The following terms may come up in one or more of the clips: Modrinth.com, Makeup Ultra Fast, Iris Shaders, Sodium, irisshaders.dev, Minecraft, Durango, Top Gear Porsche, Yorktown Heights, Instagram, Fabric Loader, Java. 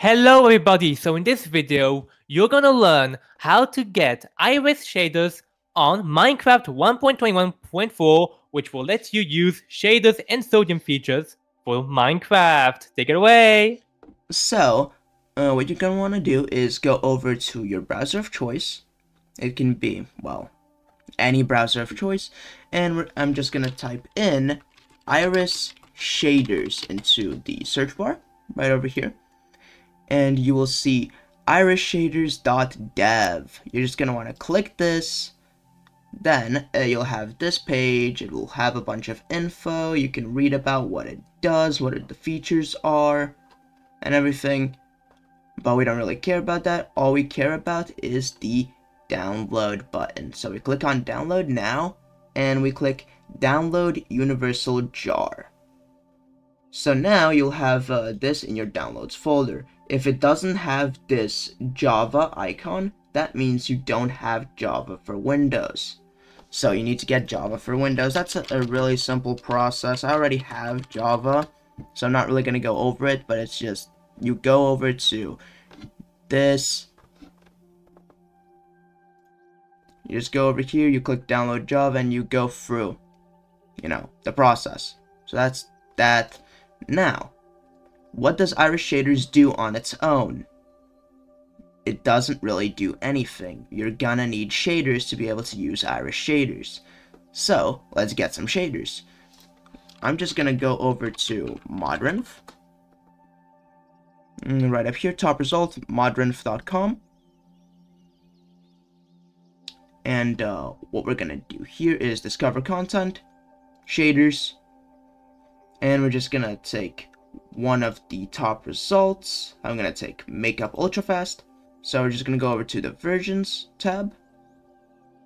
Hello everybody, so in this video, you're gonna learn how to get Iris Shaders on Minecraft 1.21.4, which will let you use shaders and sodium features for Minecraft. Take it away! So, what you're gonna wanna do is go over to your browser of choice. It can be, well, any browser of choice. And I'm just gonna type in Iris Shaders into the search bar, right over here. And you will see irisshaders.dev. You're just going to want to click this. Then you'll have this page. It will have a bunch of info. You can read about what it does, what the features are, and everything. But we don't really care about that. All we care about is the download button. So we click on download now, and we click download universal jar. So now you'll have this in your downloads folder. If it doesn't have this Java icon, that means you don't have Java for Windows. So you need to get Java for Windows. That's a really simple process. I already have Java, so I'm not really going to go over it, but it's just you go over to this. You just go over here, you click download Java, and you go through, you know, the process. So that's that. Now, what does Iris Shaders do on its own? It doesn't really do anything. You're gonna need shaders to be able to use Iris Shaders. So, let's get some shaders. I'm just gonna go over to Modrinth. Right up here, top result, Modrinth.com. And what we're gonna do here is discover content, shaders, and we're just gonna take one of the top results. I'm gonna take Makeup Ultra Fast. So we're just gonna go over to the versions tab,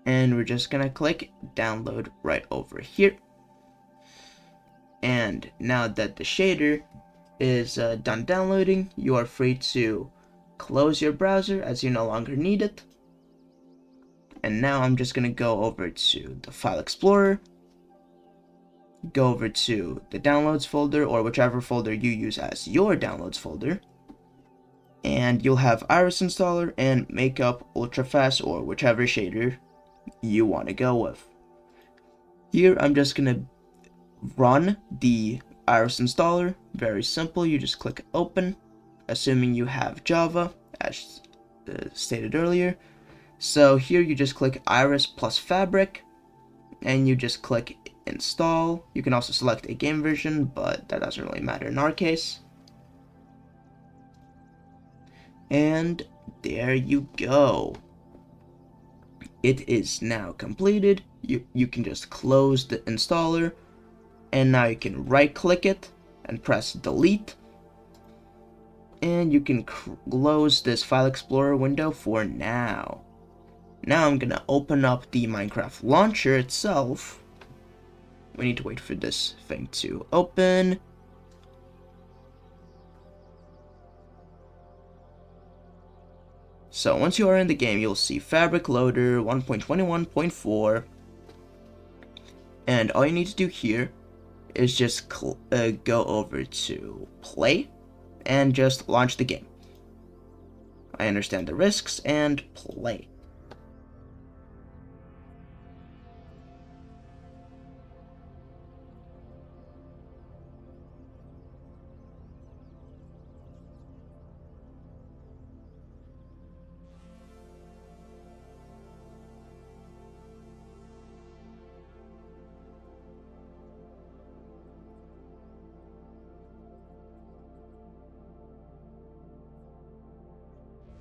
and we're just gonna click download right over here. And now that the shader is done downloading, you are free to close your browser as you no longer need it. And now I'm just gonna go over to the File Explorer. Go over to the downloads folder, or whichever folder you use as your downloads folder, and you'll have Iris Installer and Makeup Ultra Fast, or whichever shader you want to go with. Here I'm just going to run the Iris Installer. Very simple, you just click open, assuming you have Java, as stated earlier. So here you just click Iris plus Fabric, and you just click install. You can also select a game version, but that doesn't really matter in our case. And there you go. It is now completed. You can just close the installer, and now you can right click it and press delete, and you can close this File Explorer window for now. Now I'm gonna open up the Minecraft launcher itself. We need to wait for this thing to open. So once you are in the game, you'll see Fabric Loader 1.21.4. And all you need to do here is just go over to play and just launch the game. I understand the risks, and play.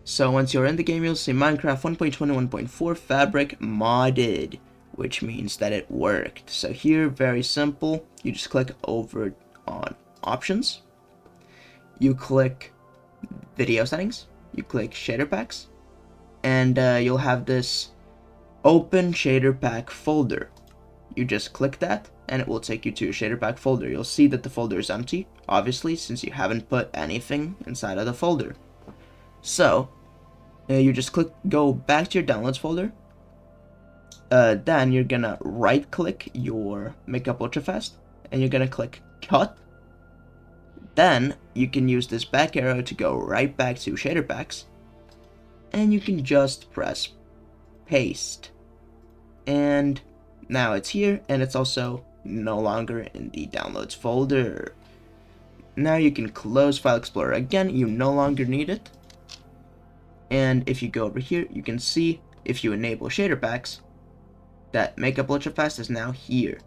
So once you're in the game, you'll see Minecraft 1.21.4 Fabric modded, which means that it worked. So here, very simple, you just click over on options, you click video settings, you click shader packs, and you'll have this open shader pack folder. You just click that, and it will take you to your shader pack folder. You'll see that the folder is empty, obviously, since you haven't put anything inside of the folder. So you just go back to your downloads folder, then you're gonna right click your Makeup Ultra Fast, and you're gonna click cut, Then you can use this back arrow to go right back to shader packs, and you can just press paste, and now it's here, and it's also no longer in the downloads folder. Now you can close File Explorer again, you no longer need it. And if you go over here, you can see if you enable shader packs, that Makeup Ultra Fast is now here.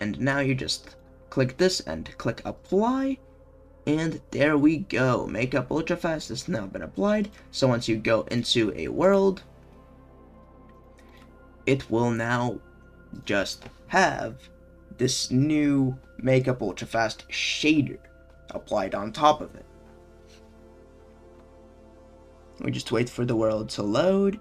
And now you just click this and click apply. And there we go, Makeup Ultra Fast has now been applied. So once you go into a world, it will now just have this new Makeup Ultra Fast shader applied on top of it. We just wait for the world to load.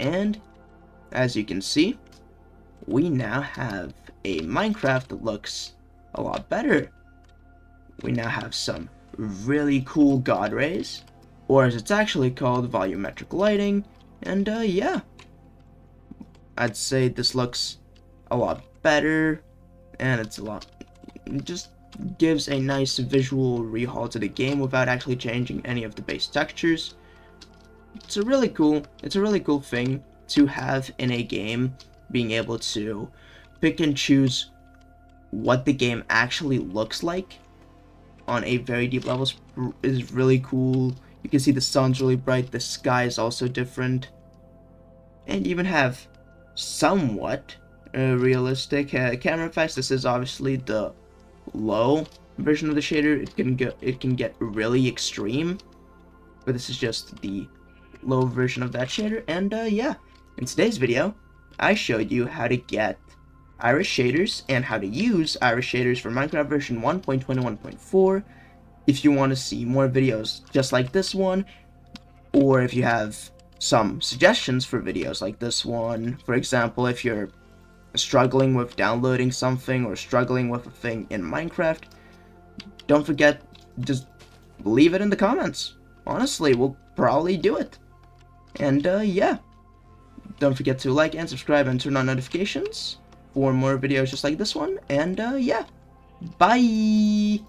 And as you can see, we now have a Minecraft that looks a lot better. We now have some really cool god rays, or as it's actually called, volumetric lighting. And yeah, I'd say this looks a lot better, and it's a lot, it just gives a nice visual rehaul to the game without actually changing any of the base textures. It's a really cool thing to have in a game, being able to pick and choose what the game actually looks like on a very deep level is really cool. You can see the sun's really bright, the sky is also different, and even have somewhat realistic camera effects. This is obviously the low version of the shader. It can get really extreme, but this is just the low version of that shader. And yeah, in today's video I showed you how to get Iris Shaders and how to use Iris Shaders for Minecraft version 1.21.4. If you want to see more videos just like this one, or if you have some suggestions for videos like this one, for example, if you're struggling with downloading something or struggling with a thing in Minecraft, don't forget, just leave it in the comments. Honestly, we'll probably do it. And yeah, don't forget to like and subscribe and turn on notifications for more videos just like this one. And yeah, bye.